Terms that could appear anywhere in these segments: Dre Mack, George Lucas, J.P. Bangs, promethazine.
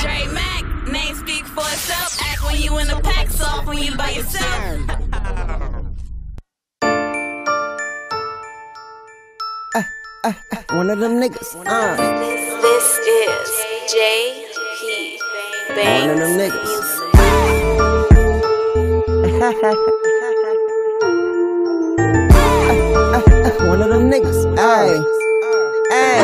Dre Mack, name speak for itself. Act when you in the pack, soft when you by yourself. One of them niggas. This is J.P. Bangs. One of them niggas. One of them niggas. Ay.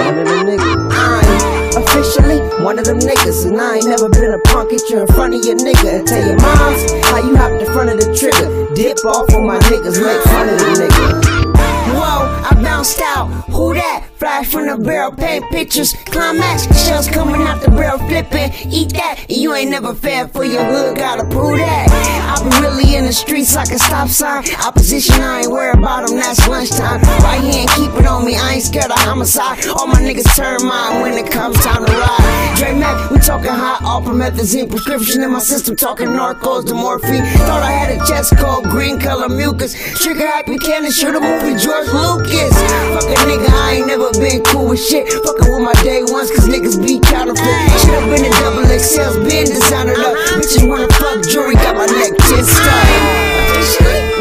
One of them niggas. Officially, one of them niggas, and I ain't never been a punk. Get you in front of your nigga and tell your moms how you hopped in front of the trigger. Dip off on my niggas, make fun of the nigga. Whoa, I bounced out. Who that? Flash from the barrel, paint pictures. Climax, shells coming out the barrel, flipping. Eat that, and you ain't never fair for your hood. Gotta prove that. I be really in the streets like a stop sign. Opposition, I ain't worried about them. That's lunchtime. Right hand, keep it on me. I ain't scared of homicide. All my niggas turn mine when it comes time to ride. Dre Mack, we talking high, all promethazine prescription in my system. Talking narcos to morphine. Thought I had a chest cold, green color mucus. Trigger happy candy, shoot a movie, George Lucas. Fuck a nigga, I ain't never been cool with shit. Fuckin' with my day ones, cause niggas be counterfeit. Shit up in the double XL's, been designed up. Bitches wanna fuck jewelry, got my neck just up.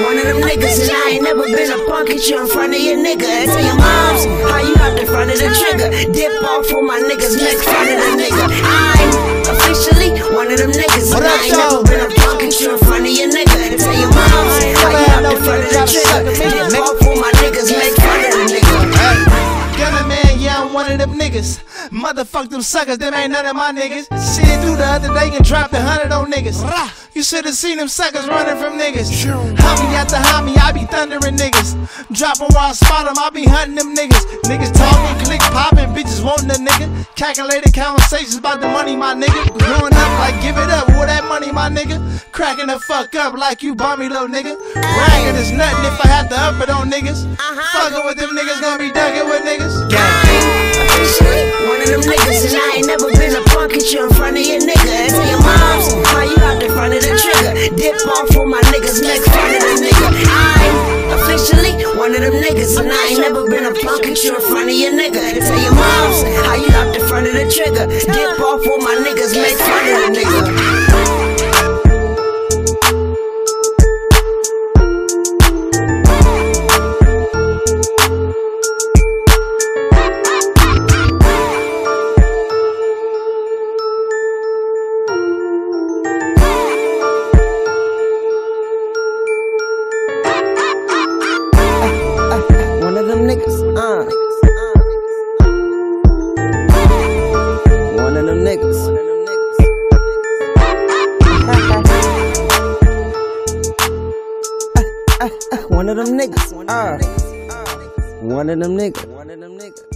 One of them niggas, and I ain't never been a punk. Get you in front of your nigga and tell your moms how you out in front of the trigger. Dip off for my niggas, make fun of the nigga. I'm officially one of them niggas, and I ain't never been a punk. Get you in front of your nigga and tell your moms how you out in front of the trigger. Dip off for my niggas, make fun of the nigga. One of them niggas, motherfuck them suckers, them ain't none of my niggas. Shit, do the other day and drop the 100 on niggas. You should have seen them suckers running from niggas. Homie after homie, I be thundering niggas. Drop them while I spot them, I be hunting them niggas. Niggas talking, click popping, bitches wanting a nigga. Calculated conversations about the money, my nigga. Growing up like give it up, with that money, my nigga. Cracking the fuck up like you bummy, little nigga. Ragging is nothing if I have to up it on niggas. Fucking with them niggas, gonna be ducking with niggas. One of them niggas, and I ain't never been a punk. Get you in front of your nigga and tell your moms how you out in front of the trigger. Dip off for my niggas, make fun of the nigga. I'm officially one of them niggas, and I ain't never been a punk. Get you in front of your nigga and tell your moms how you out in front of the trigger. Dip off for my niggas, make fun of the nigga. One of them niggas. One of them niggas. One of them niggas. One of them niggas.